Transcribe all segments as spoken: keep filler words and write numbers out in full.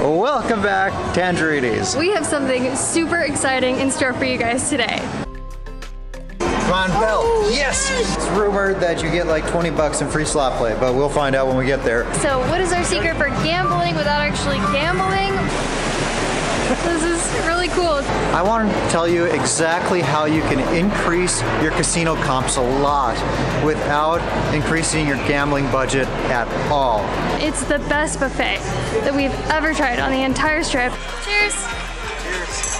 Welcome back, Tangerines. We have something super exciting in store for you guys today. Ron Bell, oh, yes! yes! It's rumored that you get like twenty bucks in free slot play, but we'll find out when we get there. So what is our secret for gambling without actually gambling? This is really cool. I want to tell you exactly how you can increase your casino comps a lot without increasing your gambling budget at all. It's the best buffet that we've ever tried on the entire strip. Cheers! Cheers!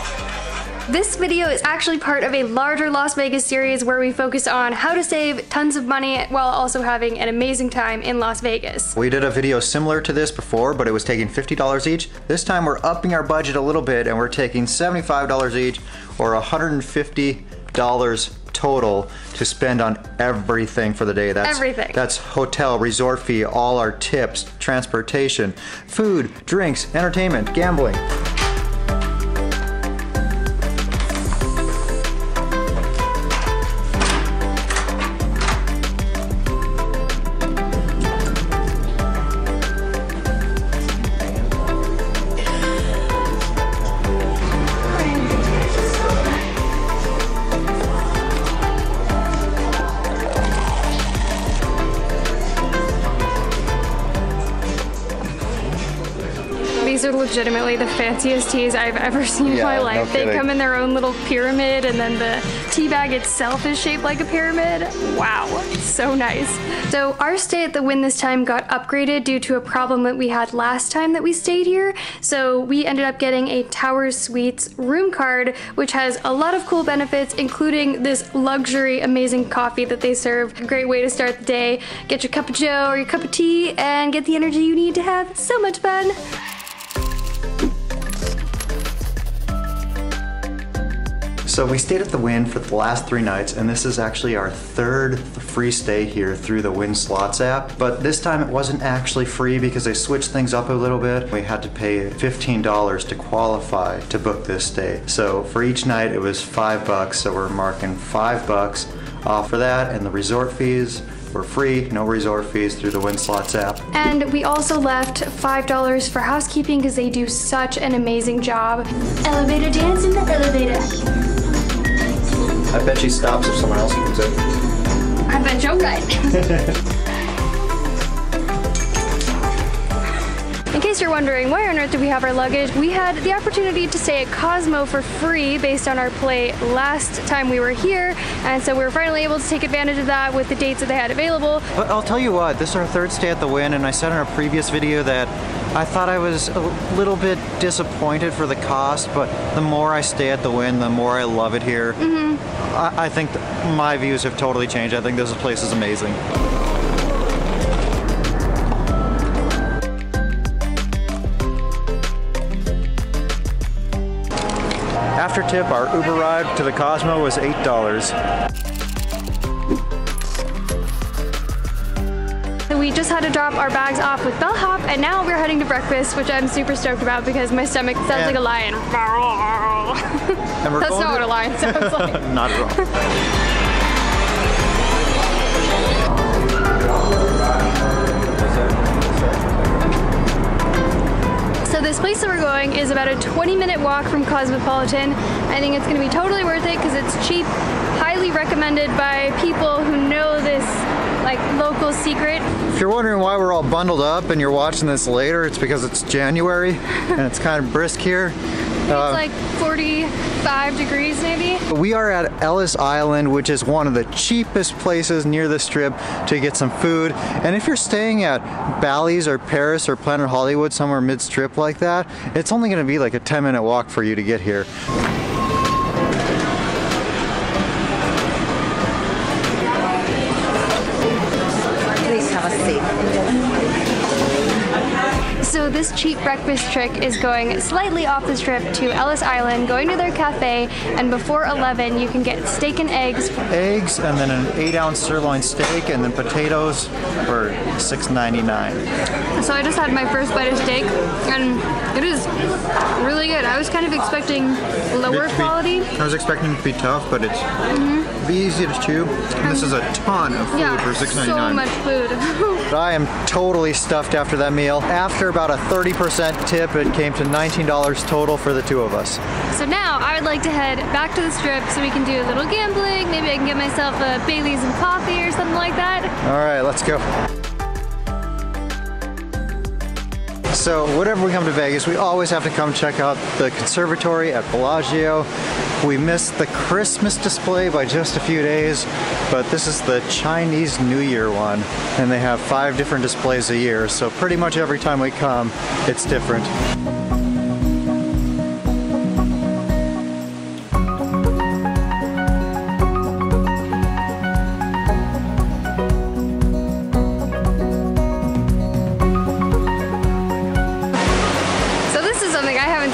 This video is actually part of a larger Las Vegas series where we focus on how to save tons of money while also having an amazing time in Las Vegas. We did a video similar to this before, but it was taking fifty dollars each. This time we're upping our budget a little bit and we're taking seventy-five dollars each, or one hundred fifty dollars total to spend on everything for the day. That's everything. That's hotel, resort fee, all our tips, transportation, food, drinks, entertainment, gambling. These are legitimately the fanciest teas I've ever seen yeah, in my life. No they kidding. Come in their own little pyramid, and then the tea bag itself is shaped like a pyramid. Wow, so nice. So our stay at the Wynn this time got upgraded due to a problem that we had last time that we stayed here. So we ended up getting a Tower Suites room card, which has a lot of cool benefits, including this luxury, amazing coffee that they serve. A great way to start the day. Get your cup of joe or your cup of tea and get the energy you need to have so much fun. So we stayed at the Wynn for the last three nights, and this is actually our third free stay here through the Wynn Slots app. But this time it wasn't actually free because they switched things up a little bit. We had to pay fifteen dollars to qualify to book this stay. So for each night it was five bucks, so we're marking five bucks off for that, and the resort fees were free, no resort fees through the Wynn Slots app. And we also left five dollars for housekeeping because they do such an amazing job. Elevator dance in the elevator. I bet she stops if someone else comes in. I bet you're right. In case you're wondering why on earth do we have our luggage, we had the opportunity to stay at Cosmo for free based on our play last time we were here, and so we were finally able to take advantage of that with the dates that they had available. But I'll tell you what, this is our third stay at the Wynn, and I said in our previous video that I thought I was a little bit disappointed for the cost, but the more I stay at the Wynn, the more I love it here. Mm-hmm. I, I think my views have totally changed. I think this place is amazing. After tip, our Uber ride to the Cosmo was eight dollars. We just had to drop our bags off with Bellhop, and now we're heading to breakfast, which I'm super stoked about because my stomach sounds and like a lion. And we're That's not to... what a lion sounds like. Not at all. So this place that we're going is about a twenty minute walk from Cosmopolitan. I think it's going to be totally worth it because it's cheap, highly recommended by people who know this like local secret. If you're wondering why we're all bundled up and you're watching this later, it's because it's January and it's kind of brisk here. Uh, it's like forty-five degrees maybe. We are at Ellis Island, which is one of the cheapest places near the strip to get some food. And if you're staying at Bally's or Paris or Planet Hollywood, somewhere mid-strip like that, it's only gonna be like a ten minute walk for you to get here. So this cheap breakfast trick is going slightly off the strip to Ellis Island, going to their cafe, and before eleven you can get steak and eggs. Eggs and then an eight ounce sirloin steak and then potatoes for six ninety-nine. So I just had my first bite of steak and it is really good. I was kind of expecting lower be, quality. I was expecting it to be tough, but it's mm-hmm. be easy to chew. And this is a ton of food yeah, for six ninety-nine. So much food. I am totally stuffed after that meal. After about a thirty percent tip. It came to nineteen dollars total for the two of us. So now I would like to head back to the Strip so we can do a little gambling. Maybe I can get myself a Bailey's and coffee or something like that. All right, let's go. So whenever we come to Vegas, we always have to come check out the Conservatory at Bellagio. We missed the Christmas display by just a few days, but this is the Chinese New Year one, and they have five different displays a year, so pretty much every time we come, it's different.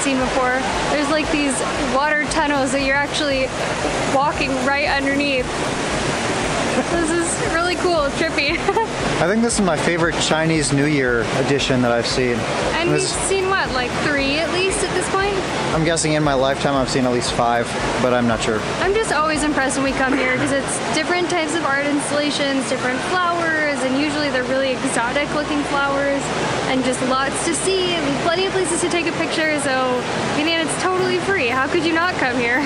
Before. There's like these water tunnels that you're actually walking right underneath. This is really cool, trippy. I think this is my favorite Chinese New Year edition that I've seen. And we've seen what, like three at least at this point? I'm guessing in my lifetime I've seen at least five, but I'm not sure. I'm just always impressed when we come here because it's different types of art installations, different flowers, and usually they're really exotic looking flowers. And just lots to see and plenty of places to take a picture, so and it's totally free. How could you not come here?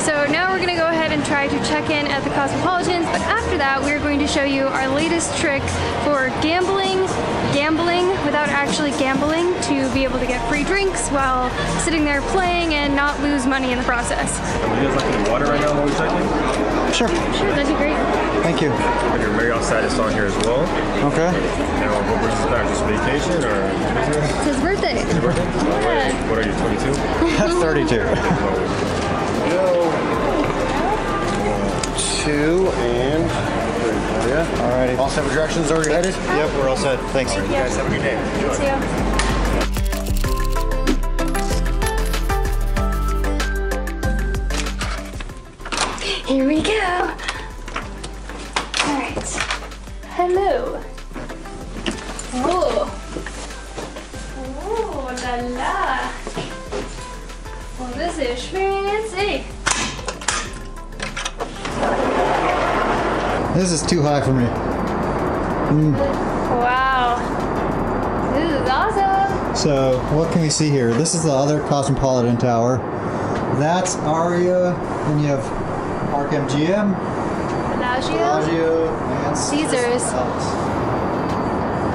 So now we're gonna go ahead and try to check in at the Cosmopolitan, but after that we're going to show you our latest trick for gambling, gambling without actually gambling, to be able to get free drinks while sitting there playing and not lose money in the process. Would you guys like any water right now while we're cycling? Sure. Sure, that'd be great. Thank you. And your Marriott side is on here as well. Okay. Now, what was this about? Just vacation or business? It's his birthday. It's his birthday? Yeah. What are you, twenty-two? That's thirty-two. Go. Two and three. Yeah. All righty. All set with directions already headed? Hi. Yep, we're all set. Thanks. Thank you. You guys have a good day. Enjoy. See you. Here we go. All right. Hello. Oh. Oh la la. Oh, this is fancy. This is too high for me. Mm. Wow. This is awesome. So, what can we see here? This is the other Cosmopolitan Tower. That's Aria, and you have Park M G M, Bellagio, Bellagio and Caesars.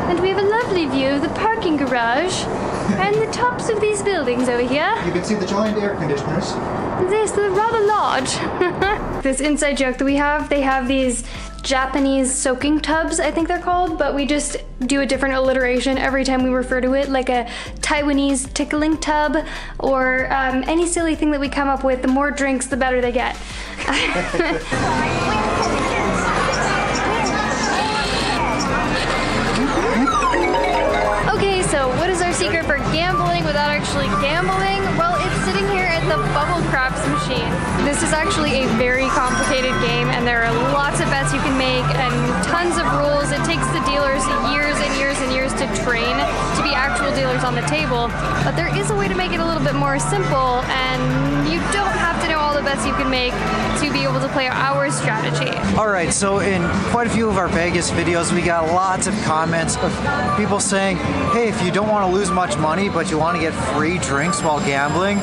And we have a lovely view of the parking garage and the tops of these buildings over here. You can see the giant air conditioners. This, the Rubber Lodge. This inside joke that we have, they have these Japanese soaking tubs, I think they're called, but we just do a different alliteration every time we refer to it, like a Taiwanese tickling tub, or um, any silly thing that we come up with. The more drinks, the better they get. Okay, so what is our secret for gambling without actually gambling? Well, it's sitting here at the Bubble Craps machine. This is actually a very complicated game, and there are lots of bets you can make and tons of rules. It takes the dealers years and years and years to train to be actual dealers on the table, but there is a way to make it a little bit more simple, and you don't have to know all the bets you can make to be able to play our strategy. All right, so in quite a few of our Vegas videos, we got lots of comments of people saying, hey, if you don't want to lose much money, but you want to get free drinks while gambling,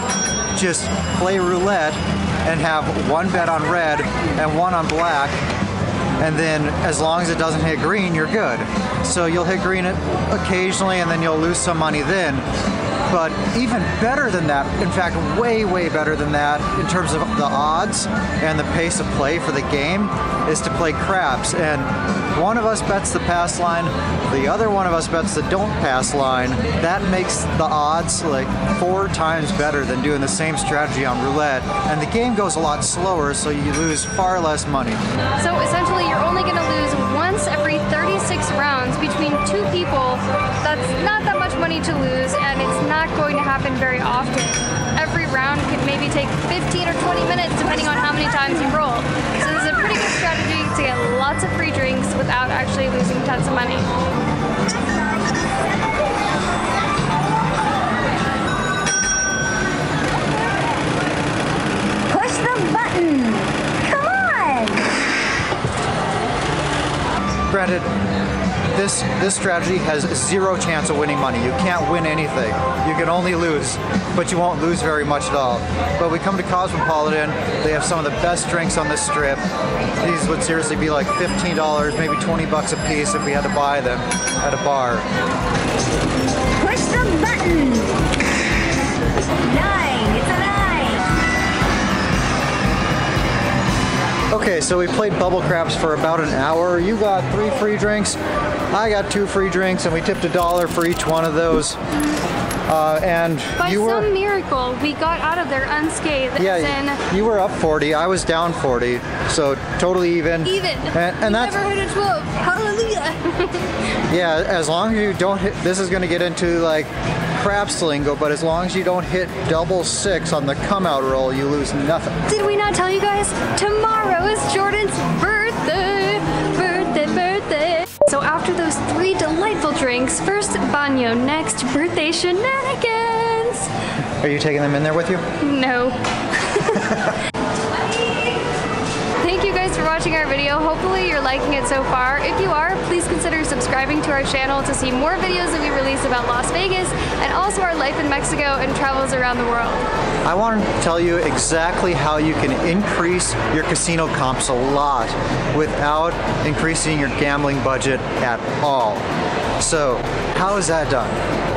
just play roulette and have one bet on red and one on black, and then as long as it doesn't hit green, you're good. So you'll hit green occasionally and then you'll lose some money then. But even better than that, in fact, way, way better than that in terms of the odds and the pace of play for the game, is to play craps. And one of us bets the pass line, the other one of us bets the don't pass line. That makes the odds like four times better than doing the same strategy on roulette. And the game goes a lot slower, so you lose far less money. So essentially, you're only gonna lose once every thirty-six rounds between two people. That's not that much money to lose, and it's not Not going to happen very often. Every round can maybe take fifteen or twenty minutes depending on how many times you roll. So this is a pretty good strategy to get lots of free drinks without actually losing tons of money. Push the button! Come on! Granted, this this strategy has zero chance of winning money. You can't win anything. You can only lose, but you won't lose very much at all. But we come to Cosmopolitan. They have some of the best drinks on the Strip. These would seriously be like fifteen dollars, maybe twenty bucks a piece if we had to buy them at a bar. Push the button. Nine. It's a nine. Okay, so we played Bubble Craps for about an hour. You got three free drinks. I got two free drinks, and we tipped a dollar for each one of those. Uh, and By you were, some miracle, we got out of there unscathed. Yeah, as in, you were up forty. I was down forty, so totally even. Even. And, and that's never hit a twelve. Hallelujah. Yeah, as long as you don't hit. This is going to get into like craps lingo, but as long as you don't hit double six on the come out roll, you lose nothing. Did we not tell you guys? Tomorrow is Jordan's birthday. Birthday, birthday. So after those three delightful drinks, first baño, next birthday shenanigans. Are you taking them in there with you? No. Thank you guys for watching our video. Hopefully you're liking it so far. If you are, please consider subscribing to our channel to see more videos that we release about Las Vegas and also our life in Mexico and travels around the world. I want to tell you exactly how you can increase your casino comps a lot without increasing your gambling budget at all. So, how is that done?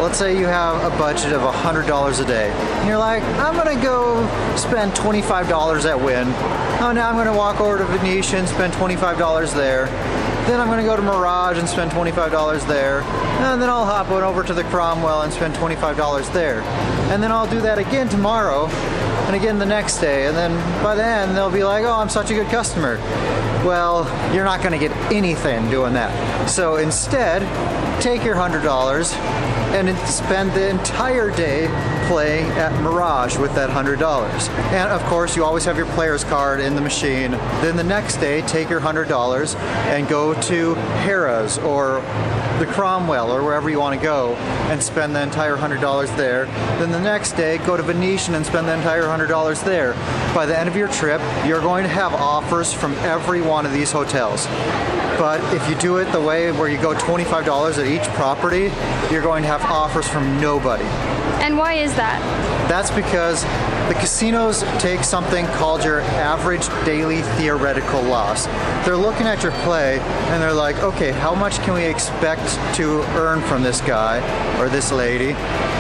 Let's say you have a budget of one hundred dollars a day. And you're like, I'm gonna go spend twenty-five dollars at Wynn. Oh, now I'm gonna walk over to Venetian, spend twenty-five dollars there. Then I'm gonna go to Mirage and spend twenty-five dollars there. And then I'll hop on over to the Cromwell and spend twenty-five dollars there. And then I'll do that again tomorrow, and again the next day. And then by the end, they'll be like, oh, I'm such a good customer. Well, you're not gonna get anything doing that. So instead, take your one hundred dollars and spend the entire day playing at Mirage with that one hundred dollars. And of course, you always have your player's card in the machine. Then the next day, take your one hundred dollars and go to Harrah's or the Cromwell or wherever you want to go and spend the entire one hundred dollars there. Then the next day, go to Venetian and spend the entire one hundred dollars there. By the end of your trip, you're going to have offers from every one of these hotels. But if you do it the way where you go twenty-five dollars at each property, you're going to have offers from nobody. And why is that? That's because the casinos take something called your average daily theoretical loss. They're looking at your play and they're like, okay, how much can we expect to earn from this guy or this lady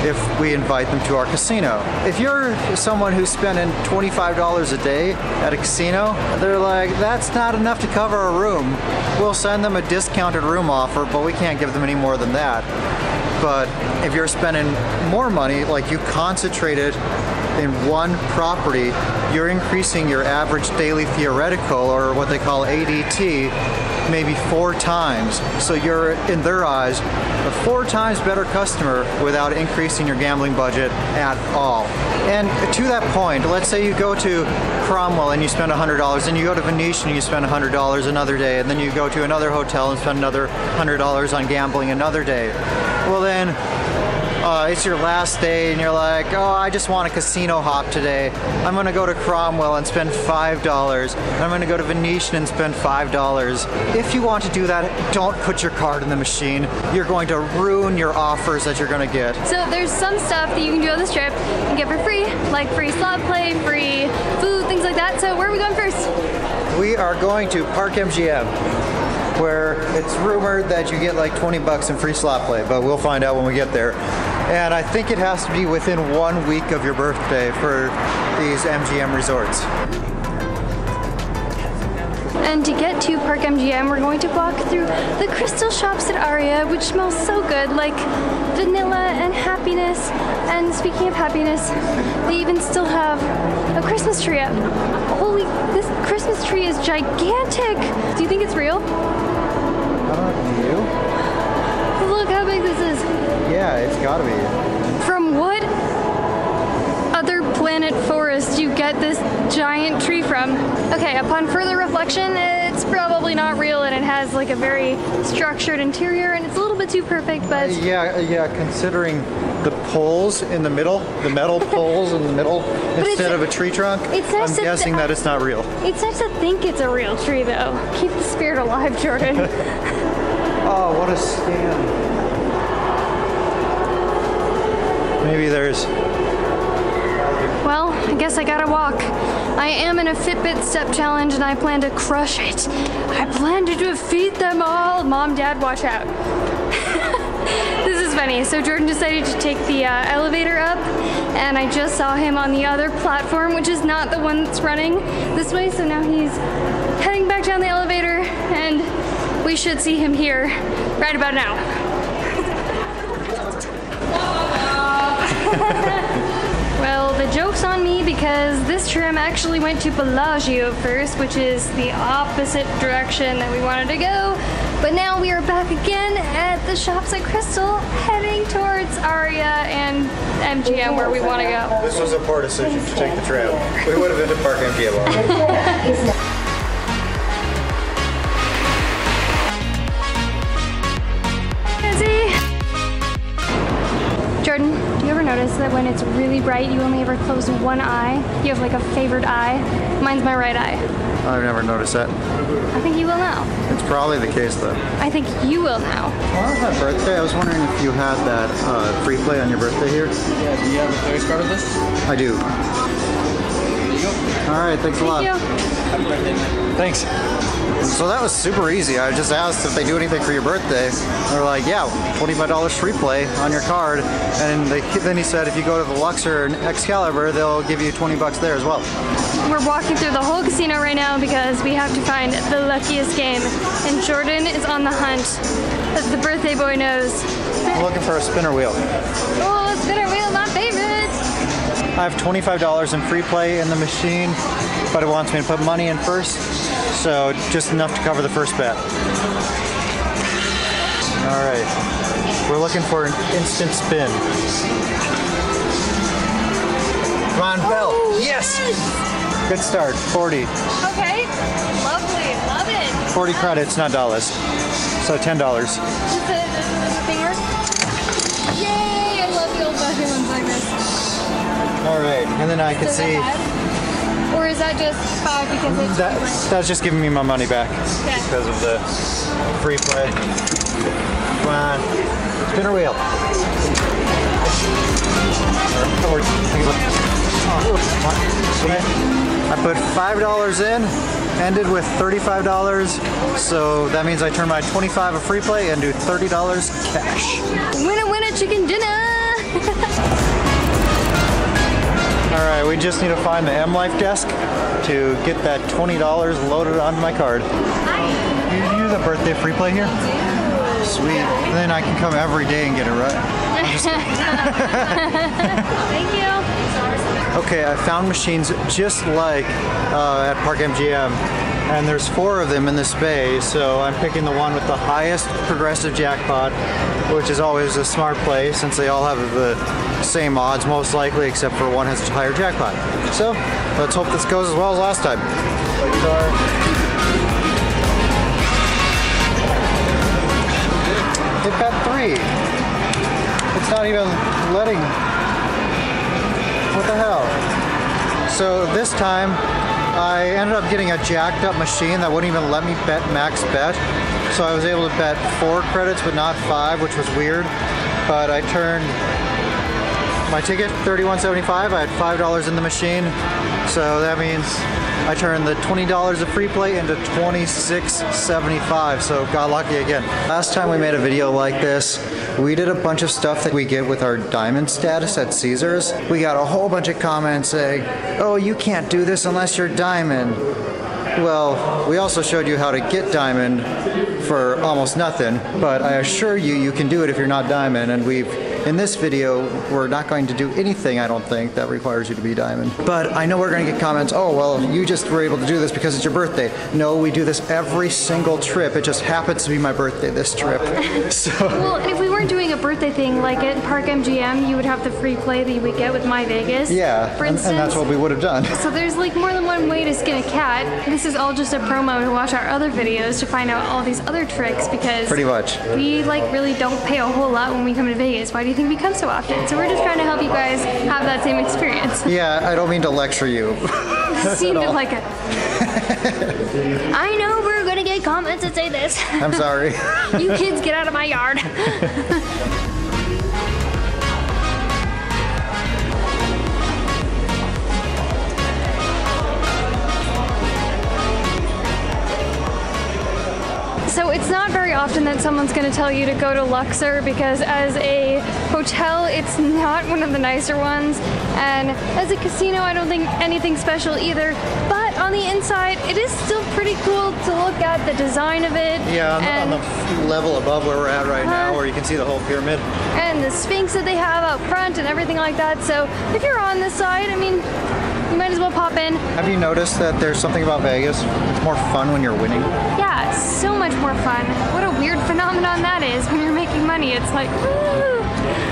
if we invite them to our casino? If you're someone who's spending twenty-five dollars a day at a casino, they're like, that's not enough to cover a room. We'll send them a discounted room offer, but we can't give them any more than that. But if you're spending more money, like you concentrated in one property, you're increasing your average daily theoretical, or what they call A D T, maybe four times. So you're, in their eyes, a four times better customer without increasing your gambling budget at all. And to that point, let's say you go to Cromwell and you spend one hundred dollars, and you go to Venetian and you spend one hundred dollars another day, and then you go to another hotel and spend another one hundred dollars on gambling another day. Well then, Uh, it's your last day and you're like, oh, I just want a casino hop today. I'm gonna go to Cromwell and spend five dollars. I'm gonna go to Venetian and spend five dollars. If you want to do that, don't put your card in the machine. You're going to ruin your offers that you're gonna get. So there's some stuff that you can do on this trip and get for free, like free slot play, free food, things like that. So where are we going first? We are going to Park M G M, where it's rumored that you get like twenty bucks in free slot play, but we'll find out when we get there. And I think it has to be within one week of your birthday for these M G M resorts. And to get to Park M G M, we're going to walk through the crystal shops at Aria, which smells so good, like vanilla and happiness. And speaking of happiness, they even still have a Christmas tree up. Holy, this Christmas tree is gigantic. Do you think it's real? I don't know, do you? Look how big this is. Yeah, it's gotta be. From what other planet forest you get this giant tree from? Okay, upon further reflection, it's probably not real, and it has like a very structured interior, and it's a little bit too perfect, but... Uh, yeah, yeah, considering the poles in the middle, the metal poles in the middle, instead of a tree trunk, it's nice I'm guessing th that it's not real. It's nice to think it's a real tree, though. Keep the spirit alive, Jordan. Oh, what a scam. Maybe there's... Well, I guess I gotta walk. I am in a Fitbit step challenge and I plan to crush it. I plan to defeat them all. Mom, Dad, watch out. This is funny. So Jordan decided to take the uh, elevator up and I just saw him on the other platform, which is not the one that's running this way. So now he's heading back down the elevator and we should see him here right about now. Well, the joke's on me because this tram actually went to Bellagio first, which is the opposite direction that we wanted to go. But now we are back again at the shops at Crystal, heading towards Aria and M G M where we want to go. This was a poor decision to take the tram. We would have been to Park M G M already. Notice that when it's really bright, you only ever close one eye. You have like a favorite eye. Mine's my right eye. I've never noticed that. I think you will now. It's probably the case though. I think you will now. Well, my birthday. I was wondering if you had that uh, free play on your birthday here. Yeah, do you have a Ferris card of this? I do. There you go. All right, thanks Thank a lot. You. Happy birthday. Thanks. So that was super easy. I just asked if they do anything for your birthday. They're like, yeah, twenty-five dollars free play on your card. And they, then he said, if you go to the Luxor and Excalibur, they'll give you twenty bucks there as well. We're walking through the whole casino right now because we have to find the luckiest game. And Jordan is on the hunt, as the birthday boy knows. I'm looking for a spinner wheel. Oh, spinner wheel, my favorite. I have twenty-five dollars in free play in the machine, but it wants me to put money in first. So just enough to cover the first bet. All right, we're looking for an instant spin. Come on, Bell. Oh, yes. yes! Good start, forty. Okay, lovely, love it. forty credits, not dollars. So ten dollars. Is it a finger? Yay, I love the old fashioned ones like this. All right, and then I can Does see. Or is that just five because it's that, That's just giving me my money back yeah. because of the free play. Come on. Spinner wheel. I put five dollars in, ended with thirty-five dollars. So that means I turn my twenty-five dollars of free play into thirty dollars cash. Winner, winner, chicken dinner. All right, we just need to find the M-Life desk to get that twenty dollars loaded onto my card. Hi. You do the birthday free play here? I do. Sweet. Yeah. Then I can come every day and get it right. Thank you. Okay, I found machines just like uh, at Park M G M, and there's four of them in this bay, so I'm picking the one with the highest progressive jackpot, which is always a smart play since they all have the same odds most likely except for one has a higher jackpot. So let's hope this goes as well as last time. Hit bet three. It's not even letting. What the hell? So this time I ended up getting a jacked up machine that wouldn't even let me bet max bet. So I was able to bet four credits, but not five, which was weird. But I turned my ticket, thirty-one seventy-five. I had five dollars in the machine. So that means I turned the twenty dollars of free play into twenty-six seventy-five. So got lucky again. Last time we made a video like this, we did a bunch of stuff that we get with our diamond status at Caesars. We got a whole bunch of comments saying, oh, you can't do this unless you're diamond. Well, we also showed you how to get diamond for almost nothing, but I assure you, you can do it if you're not diamond, and we've, in this video, we're not going to do anything, I don't think, that requires you to be diamond. But I know we're gonna get comments, oh, well, you just were able to do this because it's your birthday. No, we do this every single trip. It just happens to be my birthday this trip, so. Well, and if we weren't doing a birthday thing, like at Park M G M, you would have the free play that you would get with MyVegas. Yeah, for instance, and, and that's what we would have done. So there's like more than one way to skin a cat. This is all just a promo to watch our other videos to find out all these other tricks because pretty much we like really don't pay a whole lot when we come to Vegas. Why do you think we come so often? So we're just trying to help you guys have that same experience. Yeah, I don't mean to lecture you. Seemed like a... I know we're gonna get many comments that say this. I'm sorry. You kids, get out of my yard. So it's not very often that someone's going to tell you to go to Luxor, because as a hotel, it's not one of the nicer ones. And as a casino, I don't think anything special either. But on the inside, it is still pretty cool to look at the design of it. Yeah, on, and, on the level above where we're at right uh, now, where you can see the whole pyramid. And the Sphinx that they have out front and everything like that. So if you're on this side, I mean, you might as well pop in. Have you noticed that there's something about Vegas? It's more fun when you're winning. Yeah, it's so much more fun. What a weird phenomenon that is. When you're making money, it's like, woo!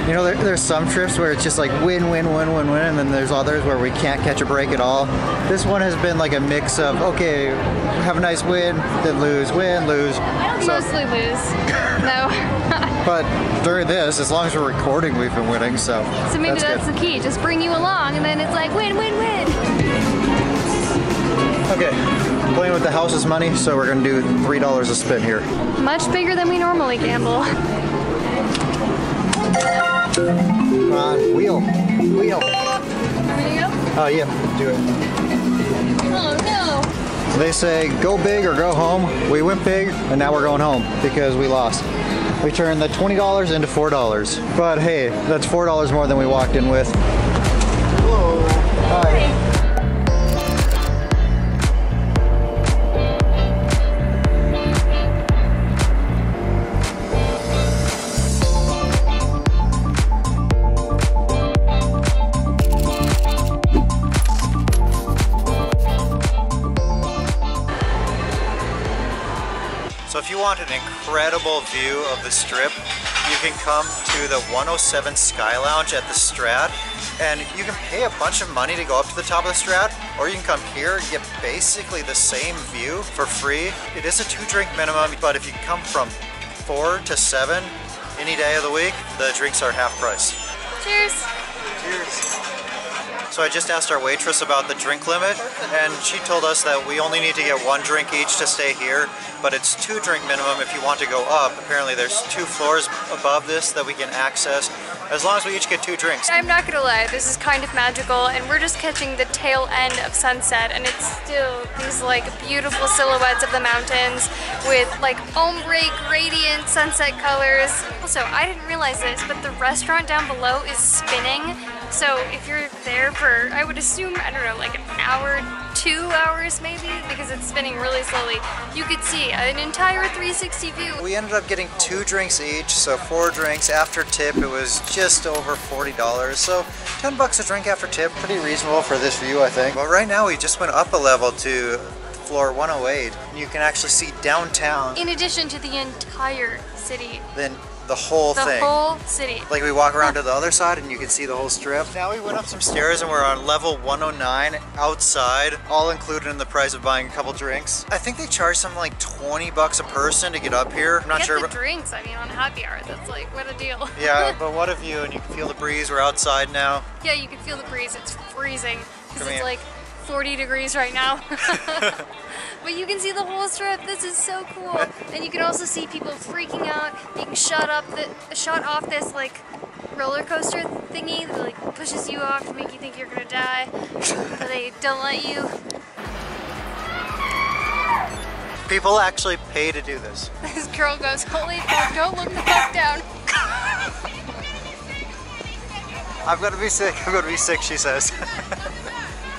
You know, there, there's some trips where it's just like win, win, win, win, win, and then there's others where we can't catch a break at all. This one has been like a mix of, okay, have a nice win, then lose, win, lose. I don't so, mostly lose, no. But during this, as long as we're recording, we've been winning, so So maybe that's, that's the key. Just bring you along, and then it's like win, win, win. Okay, playing with the house's money, so we're gonna do three dollars a spin here. Much bigger than we normally gamble. Come on, wheel, wheel. Want me to go? Oh, yeah, do it. Oh, no. So they say, go big or go home. We went big, and now we're going home, because we lost. We turned the twenty dollars into four dollars. But hey, that's four dollars more than we walked in with. Whoa. All right. An incredible view of the Strip, you can come to the one oh seven Sky Lounge at the Strat, and you can pay a bunch of money to go up to the top of the Strat, or you can come here and get basically the same view for free. It is a two drink minimum, but if you come from four to seven any day of the week, the drinks are half price. Cheers! Cheers! So I just asked our waitress about the drink limit, and she told us that we only need to get one drink each to stay here, but it's two drink minimum if you want to go up. Apparently there's two floors above this that we can access, as long as we each get two drinks. I'm not gonna lie, this is kind of magical, and we're just catching the tail end of sunset, and it's still these like beautiful silhouettes of the mountains with like ombre gradient sunset colors. Also, I didn't realize this, but the restaurant down below is spinning. So if you're there for, I would assume, I don't know, like an hour, two hours maybe, because it's spinning really slowly, you could see an entire three sixty view. We ended up getting two drinks each, so four drinks. After tip, it was just over forty dollars, so ten bucks a drink after tip. Pretty reasonable for this view, I think. But right now, we just went up a level to floor one oh eight, and you can actually see downtown. In addition to the entire city. Then. The whole the thing. The whole city. Like we walk around to the other side and you can see the whole Strip. Now we went up some stairs and we're on level one oh nine outside, all included in the price of buying a couple drinks. I think they charge something like twenty bucks a person to get up here. I'm not get sure. Get the drinks, I mean on happy hour, that's like, what a deal. Yeah, but what a view, and you can feel the breeze, we're outside now. Yeah, you can feel the breeze, it's freezing. Because it's in. like forty degrees right now. But you can see the whole Strip. This is so cool. And you can also see people freaking out, being shut up, the, shut off this like roller coaster thingy that like pushes you off to make you think you're gonna die, but they don't let you. People actually pay to do this. This girl goes, holy fuck, don't look the fuck down. I'm gonna be sick, I'm gonna be sick, she says.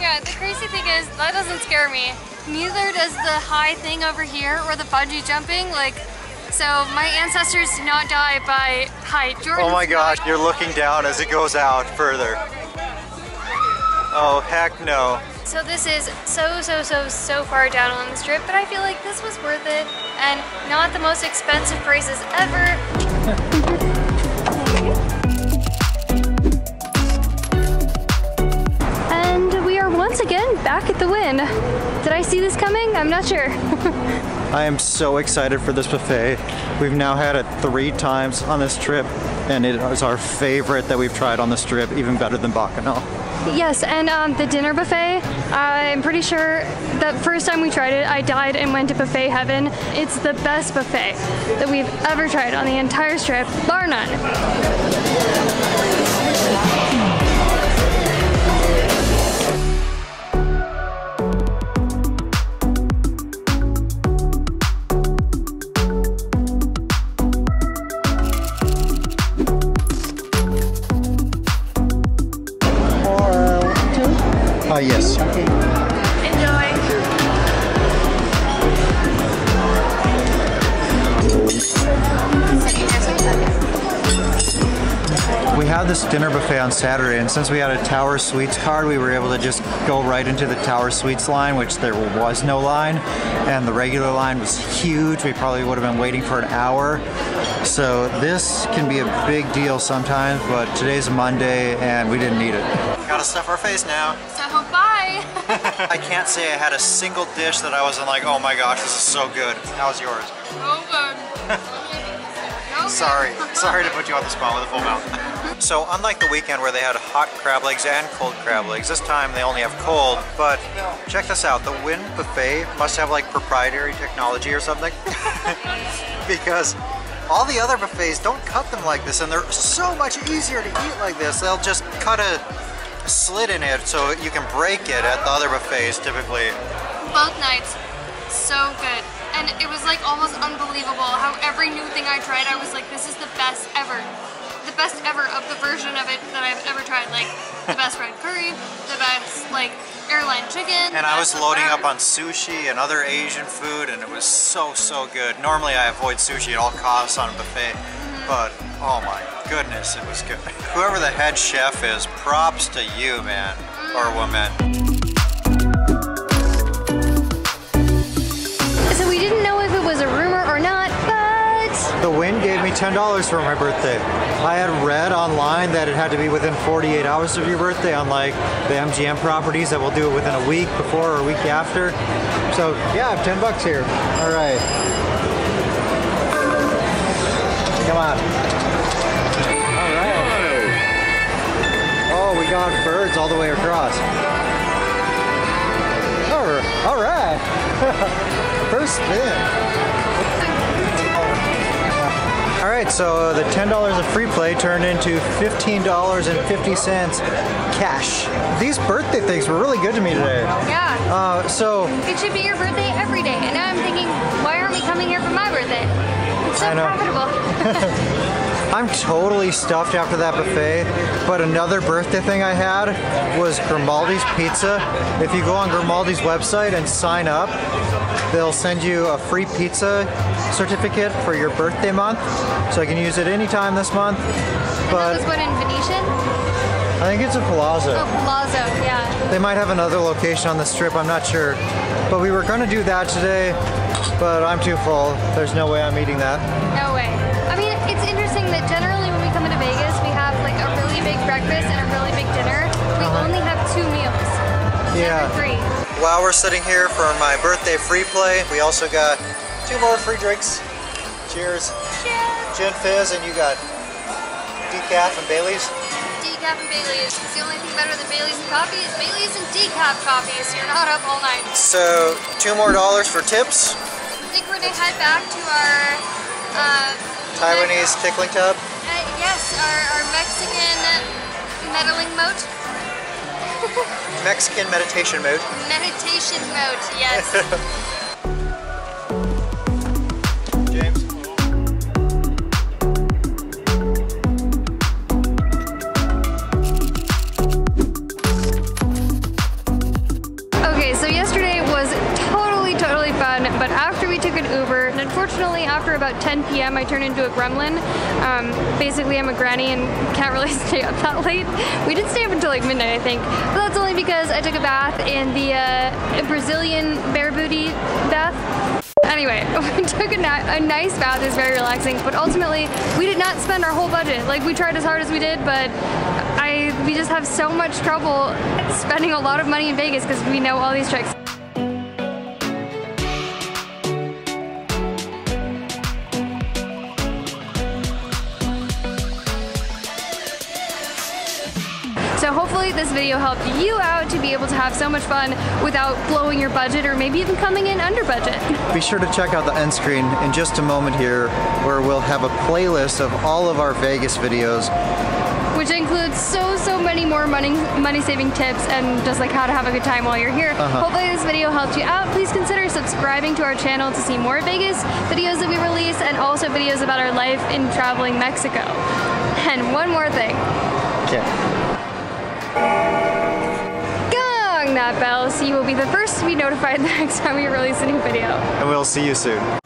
Yeah, the crazy thing is, that doesn't scare me. Neither does the high thing over here or the bungee jumping. Like, so my ancestors did not die by height. Jordan's oh my gosh, you're looking down as it goes out further. Oh, heck no. So this is so, so, so, so far down on the Strip, but I feel like this was worth it. And not the most expensive prices ever. Once again, back at the Wynn. Did I see this coming? I'm not sure. I am so excited for this buffet. We've now had it three times on this trip, and it is our favorite that we've tried on this trip, even better than Bacchanal. Yes, and um, the dinner buffet, I'm pretty sure that first time we tried it, I died and went to buffet heaven. It's the best buffet that we've ever tried on the entire strip, bar none. Yes. Okay. Enjoy. We had this dinner buffet on Saturday, and since we had a Tower Suites card, we were able to just go right into the Tower Suites line, which there was no line, and the regular line was huge. We probably would have been waiting for an hour. So this can be a big deal sometimes, but today's Monday and we didn't need it. Gotta stuff our face now. So bye. I can't say I had a single dish that I wasn't like, oh my gosh, this is so good. How's yours? Oh good. Sorry, sorry to put you on the spot with a full mouth. So unlike the weekend where they had hot crab legs and cold crab legs, this time they only have cold. But check this out, the Wynn buffet must have like proprietary technology or something. Because all the other buffets don't cut them like this, and they're so much easier to eat like this. They'll just cut a slit in it so you can break it at the other buffets typically. Both nights, so good. And it was like almost unbelievable how every new thing I tried, I was like, this is the best ever. The best ever of the version of it that I've ever tried. Like the best red curry, the best like airline chicken. And I was loading up on sushi and other Asian food, and it was so, so good. Normally I avoid sushi at all costs on a buffet, mm-hmm. but oh my goodness, it was good. Whoever the head chef is, props to you, man, or woman. So we didn't know if it was a rumor or not, but... The Wynn gave me ten dollars for my birthday. I had read online that it had to be within forty-eight hours of your birthday, unlike the M G M properties that will do it within a week before or a week after. So yeah, I have ten bucks here. All right. Come on. Oh, we got birds all the way across. Oh, all right. First spin. All right, so the ten dollars of free play turned into fifteen dollars and fifty cents cash. These birthday things were really good to me today. Yeah. Uh, so it should be your birthday every day, and now I'm thinking, why aren't we coming here for my birthday? It's so I know. Profitable. I'm totally stuffed after that buffet, but another birthday thing I had was Grimaldi's pizza. If you go on Grimaldi's website and sign up, they'll send you a free pizza certificate for your birthday month, so I can use it anytime this month. But this one in Venetian? I think it's a Palazzo. Oh, Palazzo, yeah. They might have another location on the strip, I'm not sure. But we were gonna do that today, but I'm too full. There's no way I'm eating that. No way. I mean, it's interesting that generally when we come into Vegas, we have like a really big breakfast and a really big dinner. We uh-huh. only have two meals, yeah. Never three. While we're sitting here for my birthday free play, we also got two more free drinks. Cheers. Cheers. Gin Fizz, and you got decaf and Bailey's. Decaf and Bailey's. It's the only thing better than Bailey's and coffee is Bailey's and decaf coffee, so you're not up all night. So, two more dollars for tips. I think we're gonna head back to our... Uh, Taiwanese tickling tub? Uh, yes, our, our Mexican meddling moat. Mexican meditation moat. Meditation moat, yes. James? Okay, so yesterday was totally, totally fun, but after we took an Uber, and unfortunately after about ten p m I turned into a gremlin. Um, basically I'm a granny and can't really stay up that late. We did stay up until like midnight I think, but that's only because I took a bath in the uh, Brazilian bear booty bath. Anyway, we took a, na a nice bath, it's very relaxing, but ultimately we did not spend our whole budget. Like we tried as hard as we did, but I we just have so much trouble spending a lot of money in Vegas because we know all these tricks. this video helped you out to be able to have so much fun without blowing your budget or maybe even coming in under budget. Be sure to check out the end screen in just a moment here, where we'll have a playlist of all of our Vegas videos, which includes so, so many more money, money saving tips and just like how to have a good time while you're here. Uh-huh. Hopefully this video helped you out. Please consider subscribing to our channel to see more Vegas videos that we release and also videos about our life in traveling Mexico. And one more thing. Okay. Gong that bell so you will be the first to be notified the next time we release a new video. And we'll see you soon.